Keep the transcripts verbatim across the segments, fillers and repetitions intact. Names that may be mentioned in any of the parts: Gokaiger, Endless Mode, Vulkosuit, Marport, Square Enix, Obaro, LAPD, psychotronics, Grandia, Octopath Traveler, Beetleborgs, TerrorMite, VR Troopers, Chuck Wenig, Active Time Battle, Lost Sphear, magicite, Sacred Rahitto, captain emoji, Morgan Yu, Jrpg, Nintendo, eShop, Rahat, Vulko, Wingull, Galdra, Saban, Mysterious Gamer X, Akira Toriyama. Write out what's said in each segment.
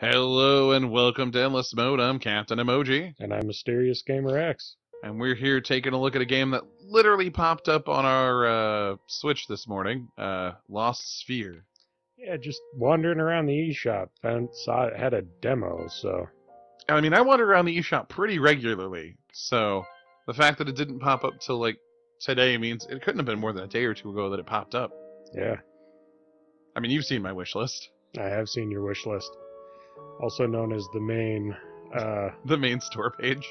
Hello and welcome to Endless Mode. I'm Captain Emoji. And I'm Mysterious Gamer X. And we're here taking a look at a game that literally popped up on our uh, Switch this morning. Uh, Lost Sphear. Yeah, just wandering around the eShop and saw it had a demo, so... I mean, I wander around the eShop pretty regularly, so the fact that it didn't pop up till, like, today means it couldn't have been more than a day or two ago that it popped up. Yeah. I mean, you've seen my wish list. I have seen your wish list. Also known as the main... Uh, the main store page.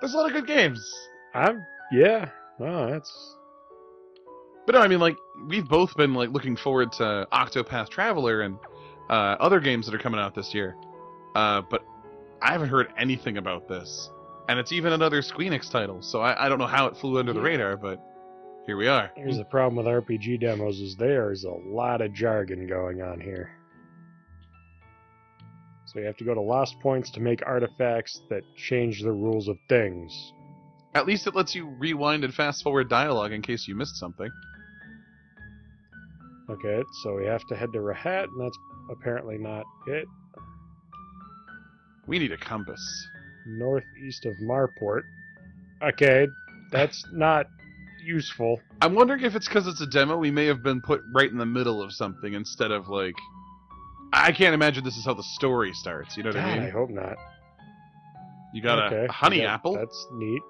There's a lot of good games. I'm... Yeah. Oh, that's... But no, I mean, like, we've both been, like, looking forward to Octopath Traveler and uh, other games that are coming out this year. Uh, but I haven't heard anything about this. And it's even another Square Enix title, so I, I don't know how it flew under yeah. the radar, but here we are. Here's the problem with R P G demos is there's a lot of jargon going on here. So you have to go to lost points to make artifacts that change the rules of things. At least it lets you rewind and fast-forward dialogue in case you missed something. Okay, so we have to head to Rahat, and that's apparently not it. We need a compass. Northeast of Marport. Okay, that's not useful. I'm wondering if it's because it's a demo, we may have been put right in the middle of something instead of, like... I can't imagine this is how the story starts, you know what God, I mean? I hope not. You got okay. a honey yeah, apple? That's neat.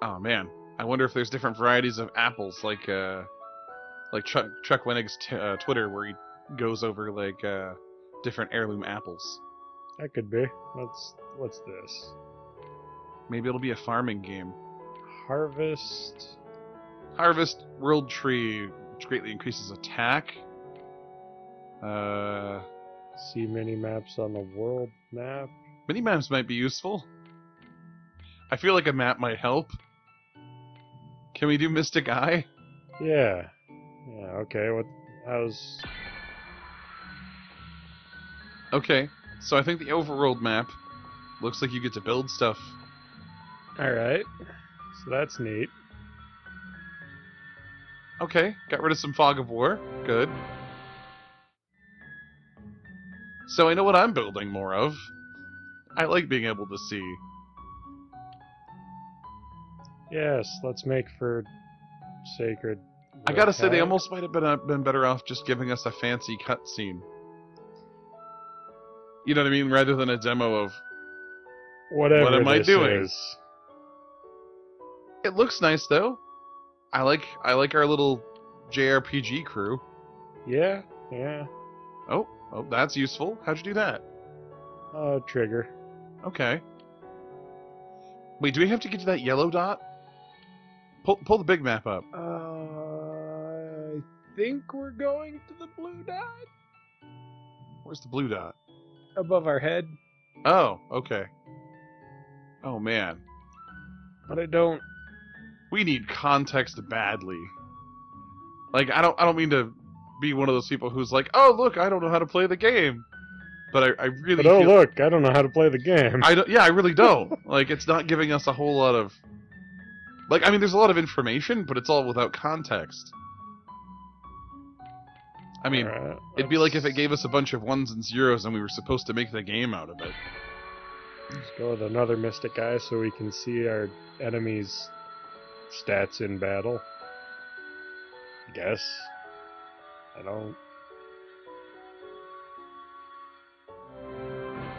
Oh, man. I wonder if there's different varieties of apples, like uh, like Chuck, Chuck Wenig's t uh, Twitter, where he goes over like uh, different heirloom apples. That could be. What's, what's this? Maybe it'll be a farming game. Harvest... Harvest World Tree greatly increases attack. Uh, see mini-maps on the world map. Mini-maps might be useful. I feel like a map might help. Can we do Mystic Eye? Yeah. Yeah, okay, what... How's... Okay, so I think the overworld map looks like you get to build stuff. Alright, so that's neat. Okay, got rid of some Fog of War. Good. So I know what I'm building more of. I like being able to see. Yes, let's make for Sacred Rahitto. I gotta say, they almost might have been, uh, been better off just giving us a fancy cutscene. You know what I mean? Rather than a demo of... Whatever what am I doing? Is. It looks nice, though. I like, I like our little J R P G crew. Yeah, yeah. Oh. Oh, that's useful. How'd you do that? Uh, trigger. Okay. Wait, do we have to get to that yellow dot? Pull, pull the big map up. Uh, I think we're going to the blue dot. Where's the blue dot? Above our head. Oh, okay. Oh, man. But I don't... We need context badly. Like, I don't, I don't mean to... be one of those people who's like, oh look, I don't know how to play the game, but I, I really. But oh feel look, I don't know how to play the game. I don't, yeah, I really don't. Like, it's not giving us a whole lot of, like, I mean, there's a lot of information, but it's all without context. I mean, right, it'd be like if it gave us a bunch of ones and zeros, and we were supposed to make the game out of it. Let's go with another Mystic Eye so we can see our enemies' stats in battle. I guess. I don't.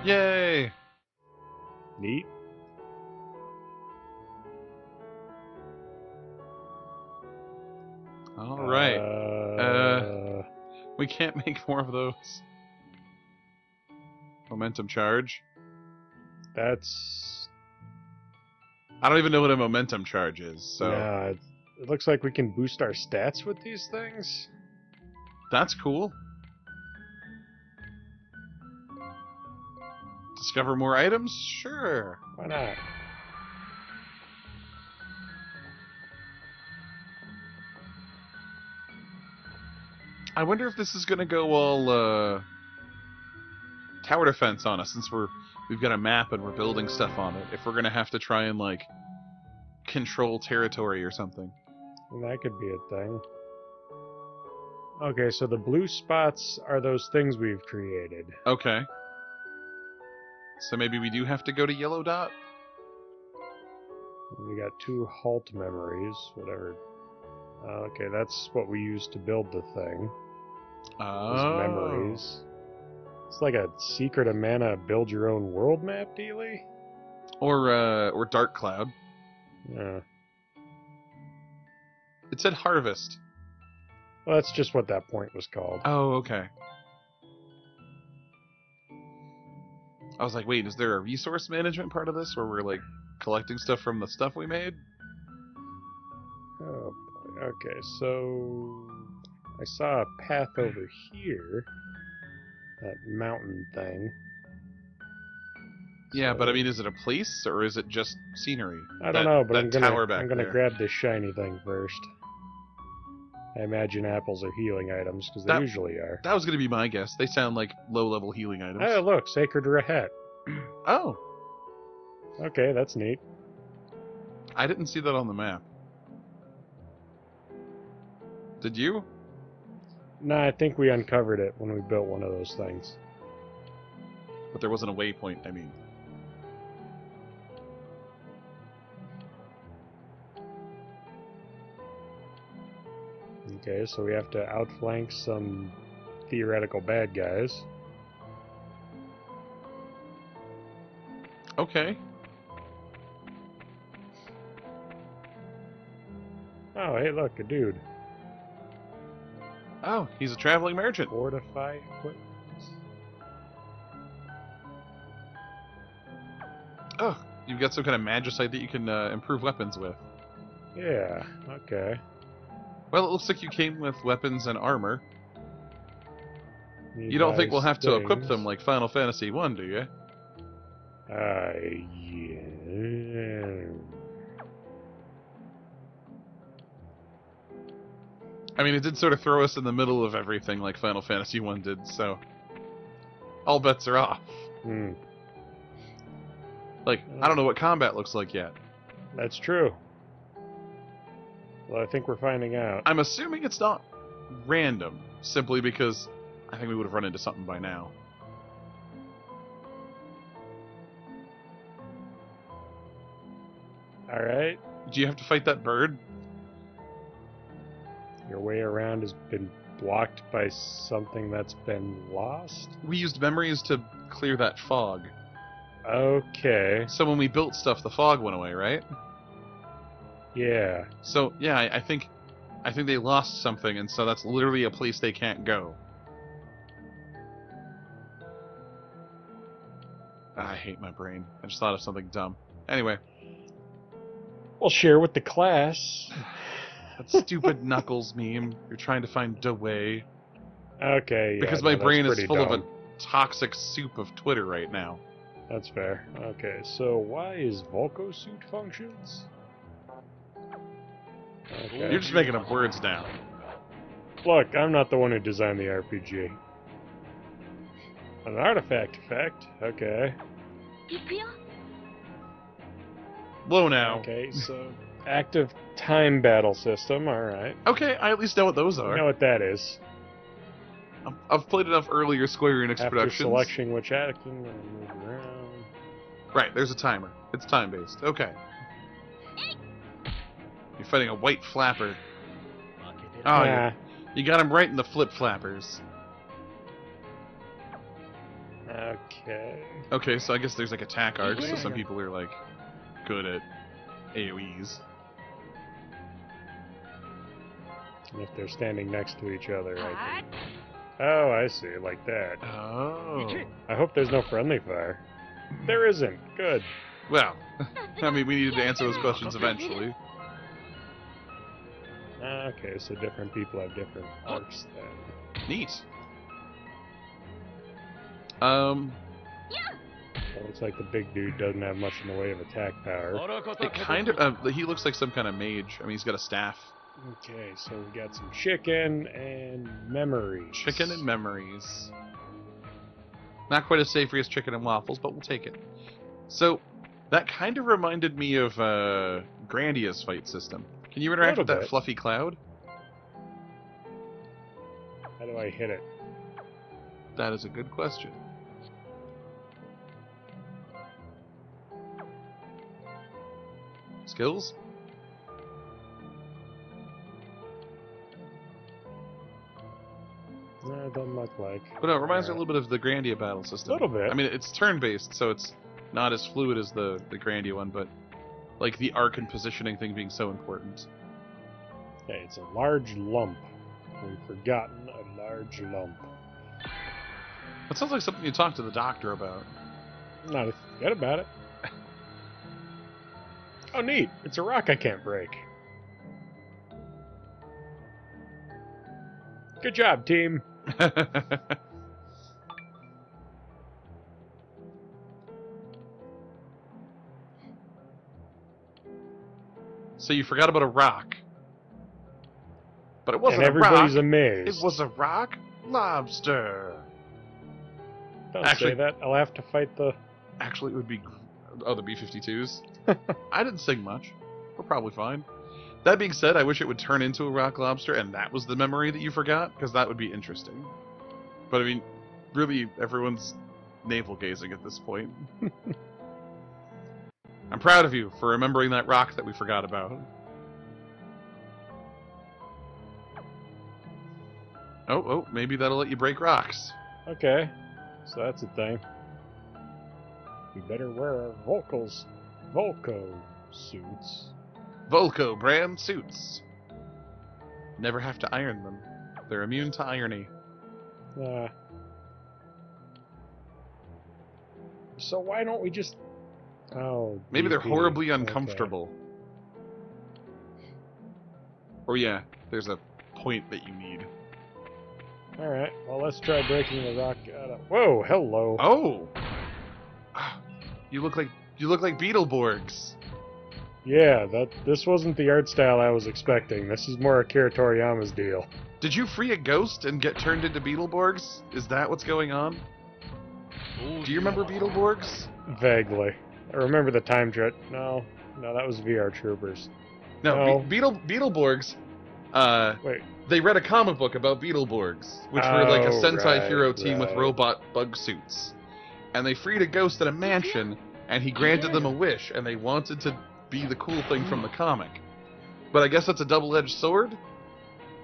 Yay! Neat. All right. Uh, uh, we can't make more of those. Momentum charge. That's. I don't even know what a momentum charge is. So. Yeah, it looks like we can boost our stats with these things. That's cool. Discover more items? Sure. Why not? I wonder if this is going to go all uh, tower defense on us, since we're we've got a map and we're building stuff on it. If we're going to have to try and like control territory or something. Well, that could be a thing. Okay, so the blue spots are those things we've created. Okay. So maybe we do have to go to Yellow Dot? We got two halt memories, whatever. Uh, okay, that's what we used to build the thing. Oh. Those memories. It's like a Secret of Mana build your own world map, dealy? Or, uh, or Dark Cloud. Yeah. It said Harvest. Well, that's just what that point was called. Oh, okay. I was like, wait, is there a resource management part of this where we're, like, collecting stuff from the stuff we made? Oh, boy. Okay, so... I saw a path over here. That mountain thing. Yeah, so, but I mean, is it a place, or is it just scenery? I don't that, know, but I'm gonna, I'm gonna grab this shiny thing first. I imagine apples are healing items, because they that, usually are. That was gonna be my guess. They sound like low-level healing items. Oh, look, Sacred Rahitto. Oh. Okay, that's neat. I didn't see that on the map. Did you? No, nah, I think we uncovered it when we built one of those things. But there wasn't a waypoint, I mean. Okay, so we have to outflank some theoretical bad guys. Okay. Oh, hey, look, a dude. Oh, he's a traveling merchant. Fortify equipment. Oh, you've got some kind of magicite that you can uh, improve weapons with. Yeah, okay. Well, it looks like you came with weapons and armor. Need you don't think we'll have things. to equip them like Final Fantasy One, do you? Uh, yeah. I mean, it did sort of throw us in the middle of everything like Final Fantasy One did, so... All bets are off. Hmm. Like, I don't know what combat looks like yet. That's true. Well, I think we're finding out. I'm assuming it's not random, simply because I think we would have run into something by now. Alright. Do you have to fight that bird? Your way around has been blocked by something that's been lost? We used memories to clear that fog. Okay. So when we built stuff, the fog went away, right? Yeah. So yeah, I, I think, I think they lost something, and so that's literally a place they can't go. Ah, I hate my brain. I just thought of something dumb. Anyway. We'll share with the class. That stupid Knuckles meme. You're trying to find the way. Okay. Yeah, because my no, brain is full dumb. of a toxic soup of Twitter right now. That's fair. Okay, so why is Vulkosuit functions? Okay. You're just making up words now. Look, I'm not the one who designed the R P G. An artifact effect? Okay. Low now. Okay, so active time battle system, alright. Okay, I at least know what those are. I know what that is. I've played enough earlier Square Enix After productions. After selecting which action, move around. Right, there's a timer. It's time-based. Okay. You're fighting a white flapper. Oh, yeah. You got him right in the flip-flappers. Okay. Okay, so I guess there's like attack arcs, so some people are like good at AoEs. And if they're standing next to each other, I think. Oh, I see. Like that. Oh. I hope there's no friendly fire. There isn't. Good. Well, I mean, we needed to answer those questions eventually. Okay, so different people have different arcs then. Neat. Um. It looks like the big dude doesn't have much in the way of attack power. It kind of. Uh, he looks like some kind of mage. I mean, he's got a staff. Okay, so we got some chicken and memories. Chicken and memories. Not quite as savory as chicken and waffles, but we'll take it. So, that kind of reminded me of uh, Grandia's fight system. Can you interact with that bit. fluffy cloud? How do I hit it? That is a good question. Skills? No, it doesn't look like. But no, it reminds All me right. a little bit of the Grandia battle system. A little bit. I mean, it's turn-based, so it's not as fluid as the, the Grandia one, but like the arc and positioning thing being so important. Okay, it's a large lump. We've forgotten a large lump. That sounds like something you talk to the doctor about. No, forget about it. Oh, neat. It's a rock I can't break. Good job, team. So you forgot about a rock. But it wasn't a rock. Everybody's amazed. It was a rock lobster. Don't actually, say that. I'll have to fight the... Actually, it would be... Oh, the B fifty-twos? I didn't sing much. We're probably fine. That being said, I wish it would turn into a rock lobster, and that was the memory that you forgot, because that would be interesting. But, I mean, really, everyone's navel-gazing at this point. I'm proud of you for remembering that rock that we forgot about. Oh, oh, maybe that'll let you break rocks. Okay, so that's a thing. We better wear our Vulko's Vulko suits. Vulko brand suits. Never have to iron them. They're immune to irony. Uh, so why don't we just... Oh. Maybe they're horribly uncomfortable. Okay. Or yeah, there's a point that you need. Alright, well let's try breaking the rock out of... Whoa, hello. Oh! You look like you look like Beetleborgs. Yeah, that this wasn't the art style I was expecting. This is more Akira Toriyama's deal. Did you free a ghost and get turned into Beetleborgs? Is that what's going on? Do you remember Beetleborgs? Vaguely. I remember the time trip. No, no, that was V R Troopers. No, no. Be Beetle Beetleborgs. Uh, Wait. They read a comic book about Beetleborgs, which oh, were like a Sentai right, hero team right. with robot bug suits. And they freed a ghost at a mansion, and he granted them a wish, and they wanted to be the cool thing from the comic. But I guess that's a double-edged sword,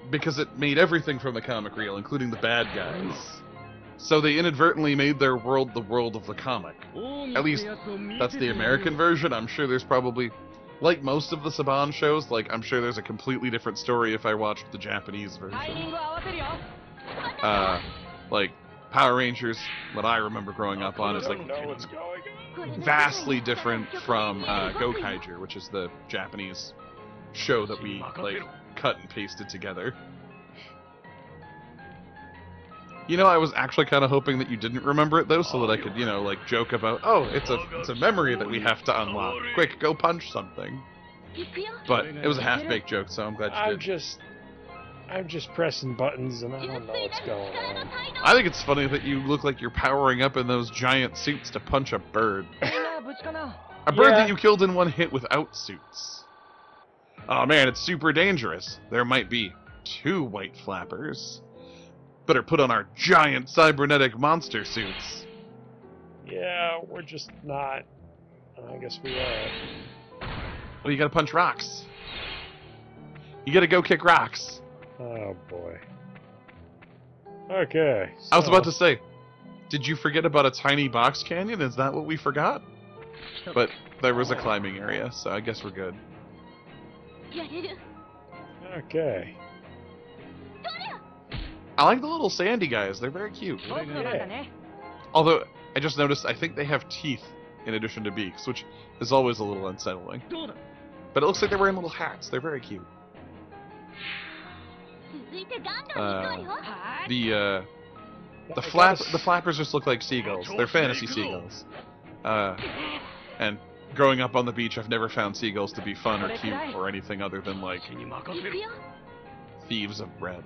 because it made everything from the comic real, including the bad guys. So they inadvertently made their world the world of the comic. At least, that's the American version. I'm sure there's probably, like most of the Saban shows, like I'm sure there's a completely different story if I watched the Japanese version. Uh, like... Power Rangers, what I remember growing up on, is like vastly different from uh, Gokaiger, which is the Japanese show that we like cut and pasted together. You know, I was actually kind of hoping that you didn't remember it though, so that I could, you know, like joke about, oh, it's a it's a memory that we have to unlock. Quick, go punch something. But it was a half-baked joke, so I'm glad you did. I'm just. I'm just pressing buttons and I don't know what's going on. I think it's funny that you look like you're powering up in those giant suits to punch a bird. A bird yeah. that you killed in one hit without suits. Oh man, it's super dangerous. There might be two white flappers. Better put on our giant cybernetic monster suits. Yeah, we're just not. I guess we are. Well, you gotta punch rocks. You gotta go kick rocks. Oh, boy. Okay. So. I was about to say, did you forget about a tiny box canyon? Is that what we forgot? But there was a climbing area, so I guess we're good. Okay. I like the little sandy guys. They're very cute. Yeah. Although, I just noticed, I think they have teeth in addition to beaks, which is always a little unsettling. But it looks like they're wearing little hats. They're very cute. Uh, the uh, the flap the flappers just look like seagulls. They're fantasy seagulls. Uh, and growing up on the beach, I've never found seagulls to be fun or cute or anything other than like thieves of bread.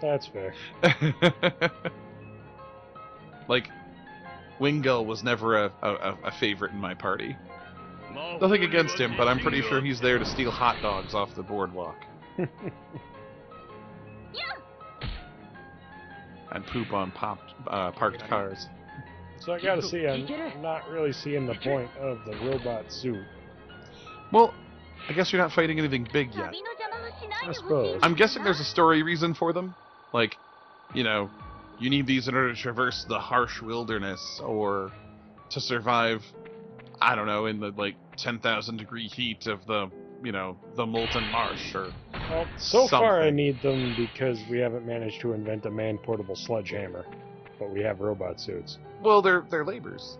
That's fair. Like Wingull was never a, a a favorite in my party. Nothing against him, but I'm pretty sure he's there to steal hot dogs off the boardwalk. and poop on popped, uh, parked cars. So I gotta see, I'm not really seeing the point of the robot suit. Well, I guess you're not fighting anything big yet. I suppose. I'm guessing there's a story reason for them. Like, you know, you need these in order to traverse the harsh wilderness, or to survive, I don't know, in the, like, ten thousand degree heat of the, you know, the molten marsh, or well, so something. Far I need them because we haven't managed to invent a man-portable sledgehammer, but we have robot suits. Well, they're, they're labors.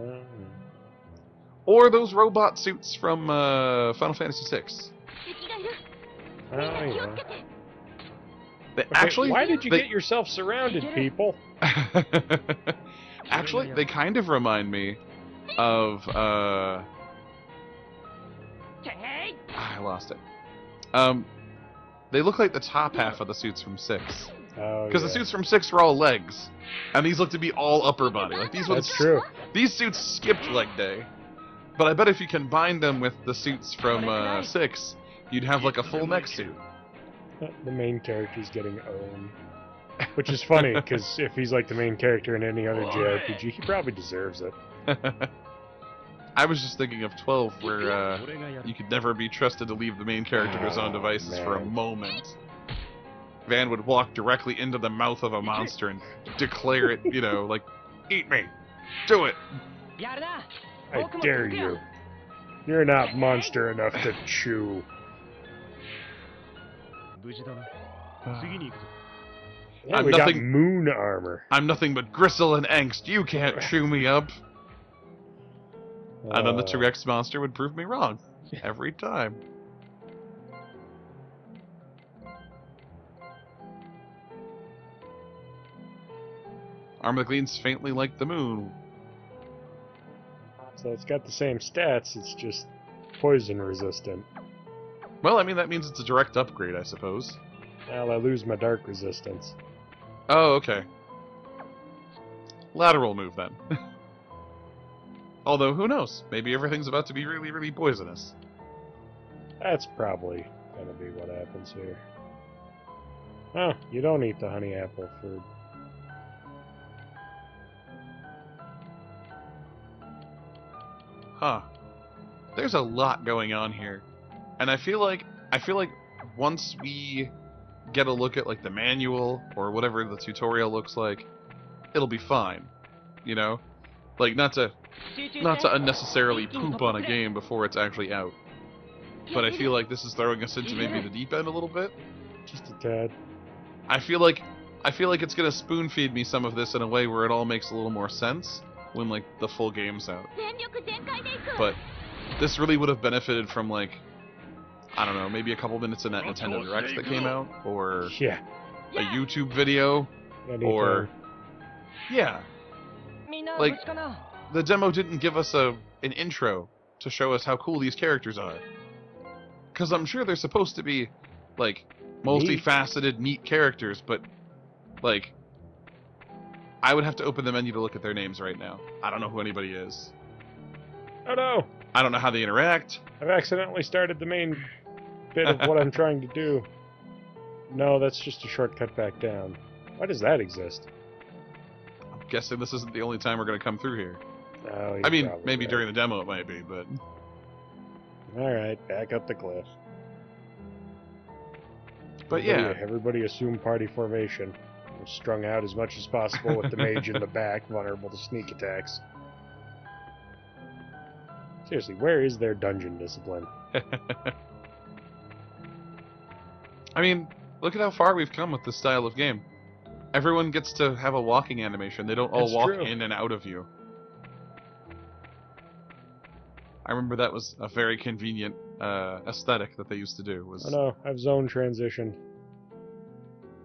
Um. Or those robot suits from uh, Final Fantasy six. Oh, yeah. They okay, actually, why did you they... get yourself surrounded, people? Actually, they kind of remind me of, uh... I lost it. Um, they look like the top half of the suits from six. Oh, because yeah. the suits from six were all legs. And these look to be all upper body. Like these ones, That's true. These suits skipped leg day. But I bet if you combine them with the suits from uh, six, you'd have like a full neck suit. The main character's getting owned. Which is funny, because if he's like the main character in any other J R P G, he probably deserves it. I was just thinking of twelve, where uh, you could never be trusted to leave the main character to his own devices oh, for a moment. Van would walk directly into the mouth of a monster and declare it, you know, like, eat me! Do it! I dare you. You're not monster enough to chew. Yeah, I'm we nothing, got moon armor. I'm nothing but gristle and angst. You can't chew me up. Uh, and then the T-Rex monster would prove me wrong. Every time. Armor that gleams faintly like the moon. So it's got the same stats, it's just poison resistant. Well, I mean, that means it's a direct upgrade, I suppose. Well, I lose my dark resistance. Oh, okay. Lateral move, then. Although, who knows? Maybe everything's about to be really, really poisonous. That's probably gonna be what happens here. Huh, you don't eat the honey apple food. Huh. There's a lot going on here. And I feel like, I feel like once we get a look at, like, the manual, or whatever the tutorial looks like, it'll be fine, you know? Like, not to, not to unnecessarily poop on a game before it's actually out. But I feel like this is throwing us into maybe the deep end a little bit. Just a tad. I feel like, I feel like it's gonna spoon-feed me some of this in a way where it all makes a little more sense when, like, the full game's out. But this really would have benefited from, like, I don't know, maybe a couple minutes in that Nintendo Direct that came out, or yeah. a YouTube video, or yeah, like the demo didn't give us a an intro to show us how cool these characters are, because I'm sure they're supposed to be like multifaceted, neat characters, but like I would have to open the menu to look at their names right now. I don't know who anybody is. Oh no! I don't know how they interact. I've accidentally started the main bit of what I'm trying to do. No, that's just a shortcut back down. Why does that exist? I'm guessing this isn't the only time we're going to come through here. Oh, I mean, maybe right. during the demo it might be, but... Alright, back up the cliff. But everybody, yeah. Everybody assume party formation. We're strung out as much as possible with the mage in the back, vulnerable to sneak attacks. Seriously, where is their dungeon discipline? I mean, look at how far we've come with this style of game. Everyone gets to have a walking animation. They don't all That's walk true. in and out of you. I remember that was a very convenient uh, aesthetic that they used to do. Was... Oh no, I've zone transitioned.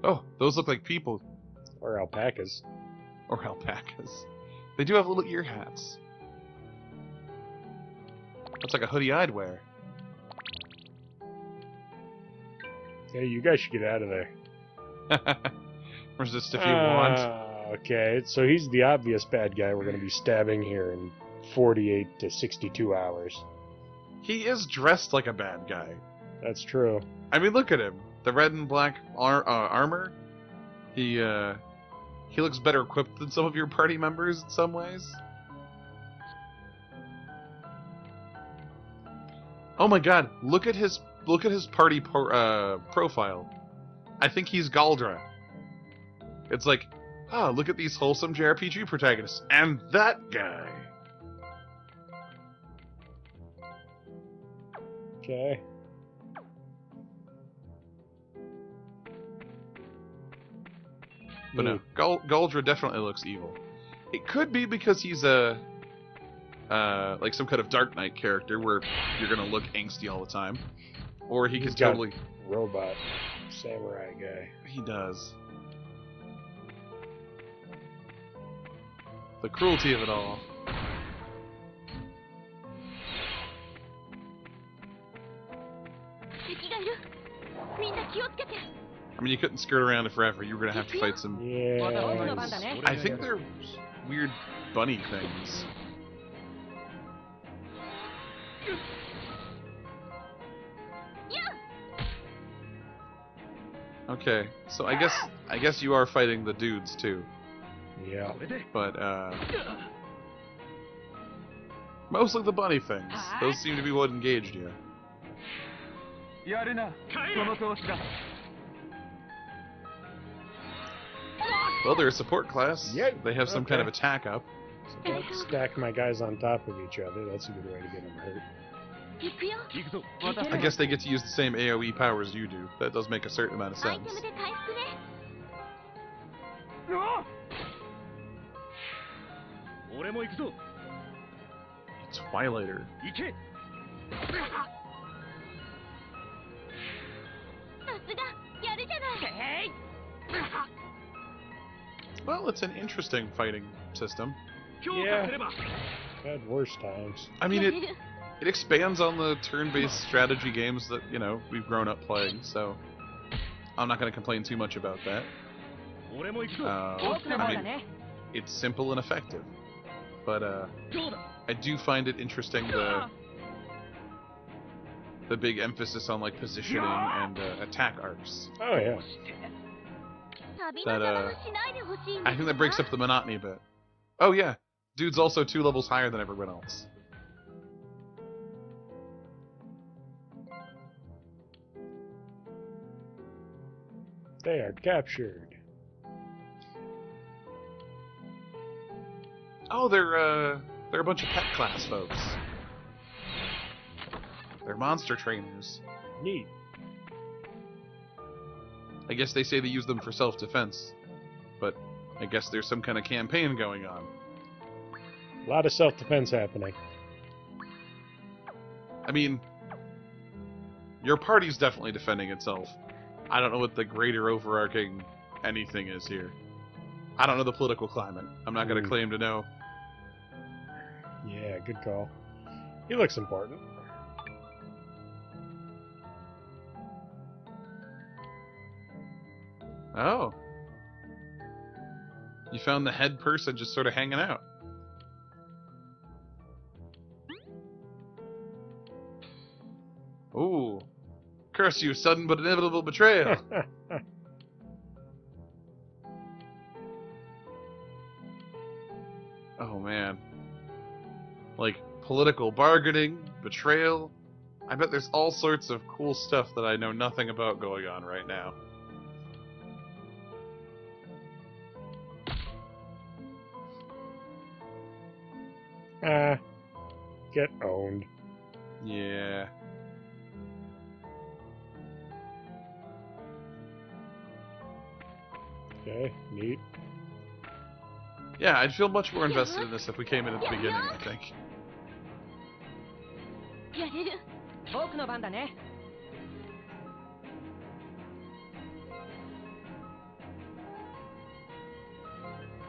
Oh, those look like people. Or alpacas. Or alpacas. They do have little ear hats. Looks like a hoodie I'd wear. Hey, you guys should get out of there. Resist if you uh, want. Okay, so he's the obvious bad guy we're going to be stabbing here in forty-eight to sixty-two hours. He is dressed like a bad guy. That's true. I mean, look at him. The red and black ar uh, armor. He, uh, He looks better equipped than some of your party members in some ways. Oh my God! Look at his look at his party pro, uh, profile. I think he's Galdra. It's like, ah, oh, look at these wholesome J R P G protagonists and that guy. Okay. But no, Galdra definitely looks evil. It could be because he's a, uh, like some kind of Dark Knight character where you're gonna look angsty all the time, or he he's could got totally robot samurai guy. He does. The cruelty of it all. I mean, you couldn't skirt around it forever. You were going to have to fight some... Yeah. I think they're weird bunny things. Okay, so I guess I guess you are fighting the dudes, too. Yeah. But, uh... mostly the bunny things. Those seem to be what engaged you. Well, they're a support class. Yep. They have some okay. kind of attack up. So don't stack my guys on top of each other. That's a good way to get them hurt. I guess they get to use the same AoE powers you do. That does make a certain amount of sense. A Twilighter. Well, it's an interesting fighting system. Yeah. Had worse times. I mean, it it expands on the turn-based strategy games that, you know, we've grown up playing, so I'm not going to complain too much about that. Uh, I mean, it's simple and effective, but uh, I do find it interesting the, the big emphasis on, like, positioning and uh, attack arcs. Oh, yeah. That, uh, I think that breaks up the monotony a bit. Oh yeah, dude's also two levels higher than everyone else. They are captured. Oh, they're uh, they're a bunch of pet class folks. They're monster trainers. Neat. I guess they say they use them for self-defense, but I guess there's some kind of campaign going on. A lot of self-defense happening. I mean, your party's definitely defending itself. I don't know what the greater overarching anything is here. I don't know the political climate. I'm not mm. going to claim to know. Yeah, good call. He looks important. Oh. You found the head person just sort of hanging out. Ooh. Curse you, sudden but inevitable betrayal. Oh, man. Like, political bargaining, betrayal. I bet there's all sorts of cool stuff that I know nothing about going on right now. Uh, get owned. Yeah. Okay, neat. Yeah, I'd feel much more invested in this if we came in at the beginning, I think.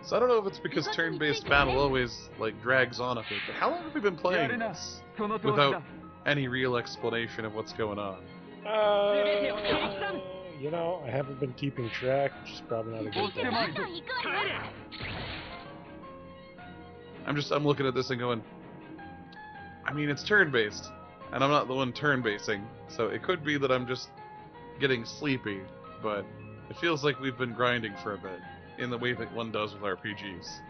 So I don't know if it's because turn-based battle always, like, drags on a bit, but how long have we been playing this without any real explanation of what's going on? Uh, you know, I haven't been keeping track, which is probably not a good thing. I'm just, I'm looking at this and going, I mean, it's turn-based, and I'm not the one turn-basing, so it could be that I'm just getting sleepy, but it feels like we've been grinding for a bit. in the way that one does with R P Gs.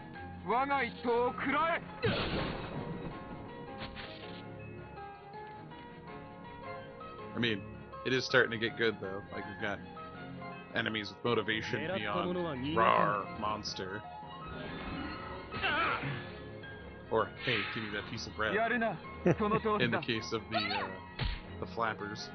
I mean, it is starting to get good though. Like, we've got enemies with motivation beyond rawr, monster. Or, hey, give me that piece of bread. In the case of the, uh, the flappers.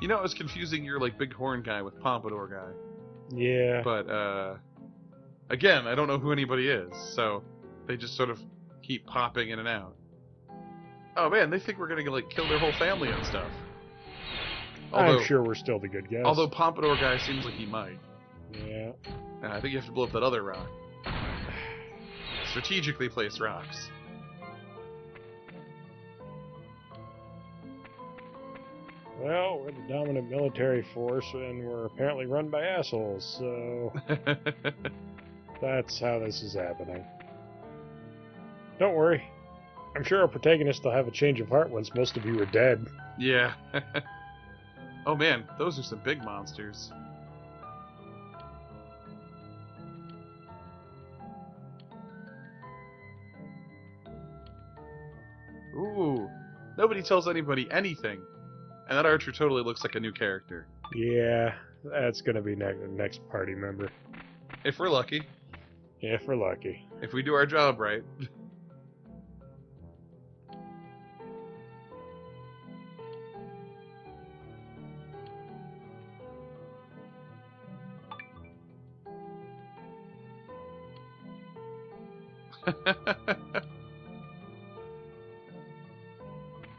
You know, it was confusing your, like, big horn guy with pompadour guy. Yeah. But, uh... again, I don't know who anybody is, so they just sort of keep popping in and out. Oh, man, they think we're gonna, like, kill their whole family and stuff. Although, I'm sure we're still the good guys. Although pompadour guy seems like he might. Yeah. Uh, I think you have to blow up that other rock. Strategically placed rocks. Well, we're the dominant military force, and we're apparently run by assholes, so... that's how this is happening. Don't worry. I'm sure our protagonist will have a change of heart once most of you are dead. Yeah. Oh man, those are some big monsters. Ooh, nobody tells anybody anything. And that archer totally looks like a new character. Yeah, that's gonna be ne next party member. If we're lucky. If we're lucky. If we do our job right.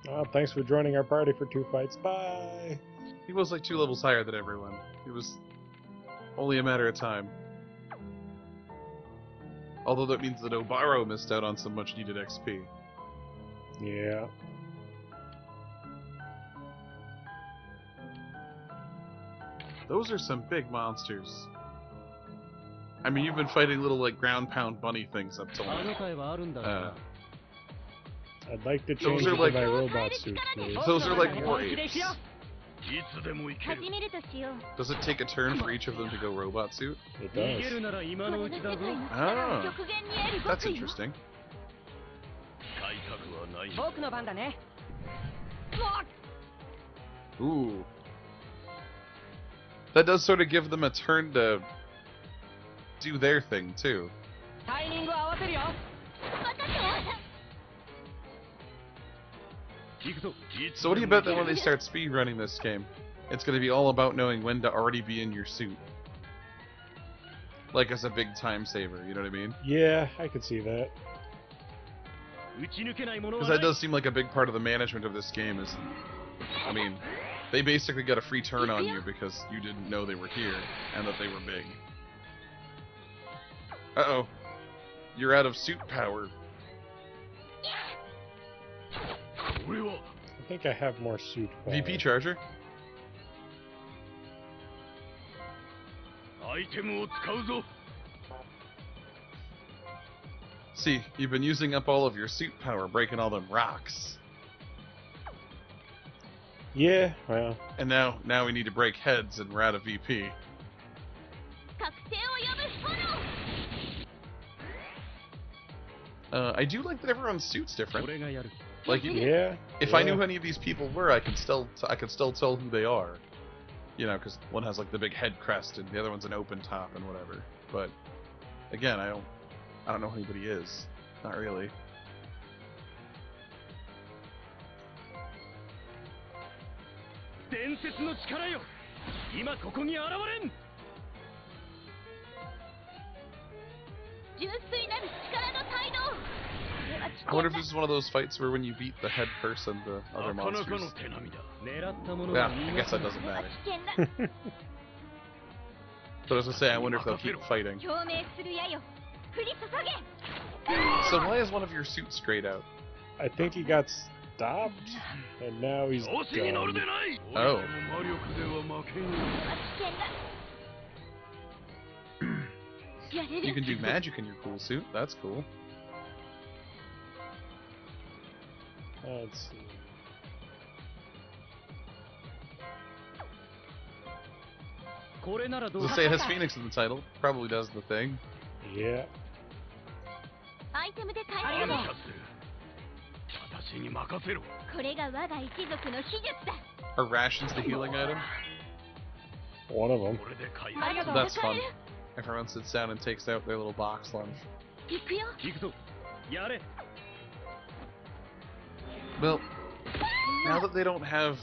Oh, thanks for joining our party for two fights. Bye. He was like two levels higher than everyone. It was only a matter of time. Although that means that Obaro missed out on some much needed X P. Yeah. Those are some big monsters. I mean, you've been fighting little, like, ground pound bunny things up till now. Uh, I'd like to change into like, my robot suit, please. Those are like war apes. Does it take a turn for each of them to go robot suit? It does. Oh. That's interesting. Ooh. That does sort of give them a turn to... do their thing too. So what do you bet that when they start speedrunning this game, it's going to be all about knowing when to already be in your suit? Like as a big time saver, you know what I mean? Yeah, I could see that. Because that does seem like a big part of the management of this game is, I mean, they basically got a free turn on you because you didn't know they were here and that they were big. Uh-oh. You're out of suit power. I think I have more suit power. V P charger? See, you've been using up all of your suit power, breaking all them rocks. Yeah, well. And now, now we need to break heads and we're out of V P. Uh, I do like that everyone's suit's different. Like, you, yeah. If yeah. I knew who any of these people were, I could still t I could still tell who they are. You know, because one has like the big head crest, and the other one's an open top, and whatever. But again, I don't I don't know who anybody is. Not really. I wonder if this is one of those fights where when you beat the head person, the other monsters... yeah, I guess that doesn't matter. But as I say, I wonder if they'll keep fighting. So why is one of your suits grayed out? I think he got stopped, and now he's done. Oh. You can do magic in your cool suit, that's cool. Let's see. Does it say it has Phoenix in the title? Probably does the thing. Yeah. Are rations the healing item? One of them. That's fun. Everyone sits down and takes out their little box lunch. Well, now that they don't have...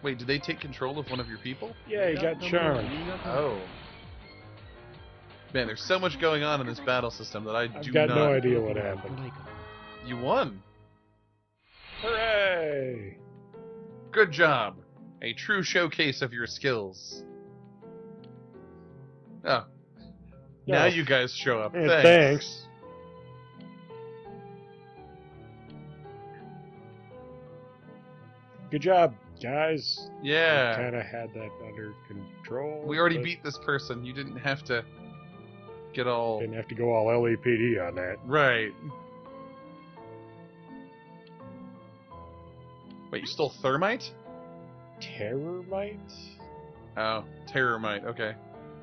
Wait, did they take control of one of your people? Yeah, he got charmed. Oh. Man, there's so much going on in this battle system that I do not... I've got no idea what happened. You won! Hooray! Good job! A true showcase of your skills. Oh. No. Now you guys show up. Yeah, thanks. Good job, guys. Yeah. I kind of had that under control. We already beat this person. You didn't have to get all... Didn't have to go all L A P D on that. Right. Wait, you stole Thermite? TerrorMite? Oh, TerrorMite, okay.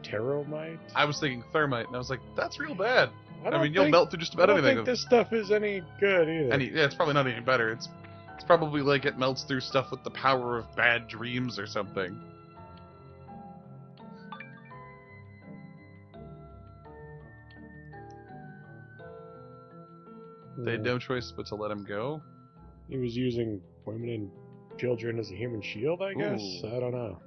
TerrorMite? I was thinking Thermite, and I was like, that's real bad. I, I mean, you'll think, melt through just about anything. I don't anything. think this stuff is any good, either. Any, yeah, it's probably not any better. It's it's probably like it melts through stuff with the power of bad dreams or something. Mm. They had no choice but to let him go. He was using women and children as a human shield, I guess? Ooh. I don't know.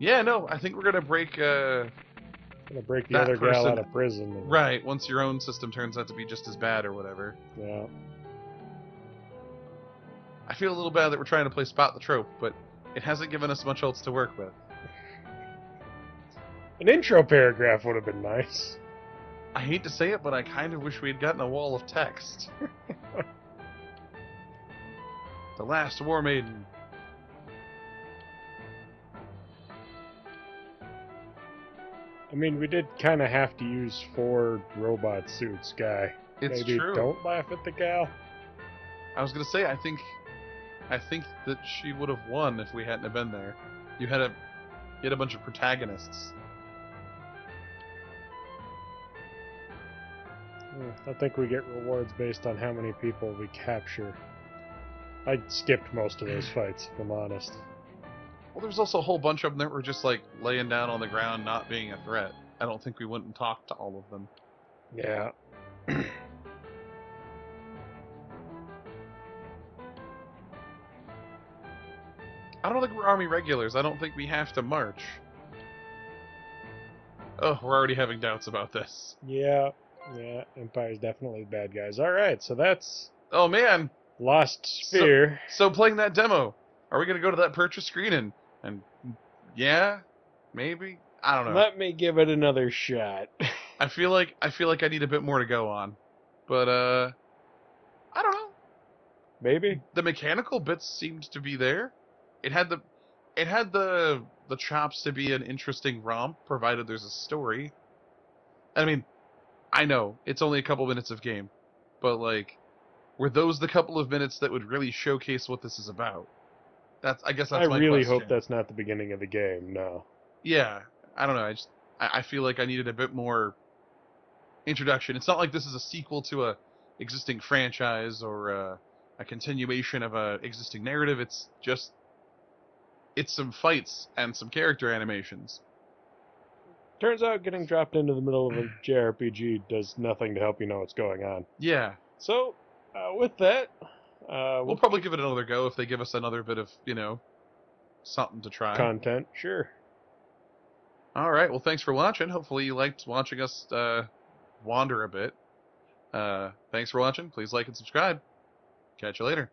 Yeah, no, I think we're gonna break, uh... gonna break the other gal out of prison. And... Right, once your own system turns out to be just as bad or whatever. Yeah. I feel a little bad that we're trying to play Spot the Trope, but it hasn't given us much else to work with. An intro paragraph would have been nice. I hate to say it, but I kind of wish we had gotten a wall of text. The last War Maiden. I mean, we did kind of have to use four robot suits, guy. It's Maybe true. Don't laugh at the gal. I was gonna say, I think, I think that she would have won if we hadn't have been there. You had a, you had a bunch of protagonists. I think we get rewards based on how many people we capture. I skipped most of those fights, if I'm honest. Well, there's also a whole bunch of them that were just, like, laying down on the ground, not being a threat. I don't think we went and talked to all of them. Yeah. I don't think we're army regulars. I don't think we have to march. Oh, we're already having doubts about this. Yeah. Yeah, Empire's definitely the bad guys. Alright, so that's... Oh, man! Lost Sphear. So, so playing that demo, are we going to go to that purchase screen and, and yeah, maybe, I don't know. Let me give it another shot. I feel like I feel like I need a bit more to go on, but uh, I don't know. Maybe the mechanical bits seemed to be there. It had the it had the the chops to be an interesting romp, provided there's a story. I mean, I know it's only a couple minutes of game, but like. Were those the couple of minutes that would really showcase what this is about? That's, I guess that's my question. I really hope that's not the beginning of the game, no. Yeah, I don't know, I just, I, I feel like I needed a bit more introduction. It's not like this is a sequel to a existing franchise or a, a continuation of a existing narrative, it's just, it's some fights and some character animations. Turns out getting dropped into the middle of a J R P G does nothing to help you know what's going on. Yeah. So... Uh, with that, uh, we'll, we'll probably give it another go if they give us another bit of, you know, something to try. Content, sure. All right, well, thanks for watching. Hopefully you liked watching us uh, wander a bit. Uh, thanks for watching. Please like and subscribe. Catch you later.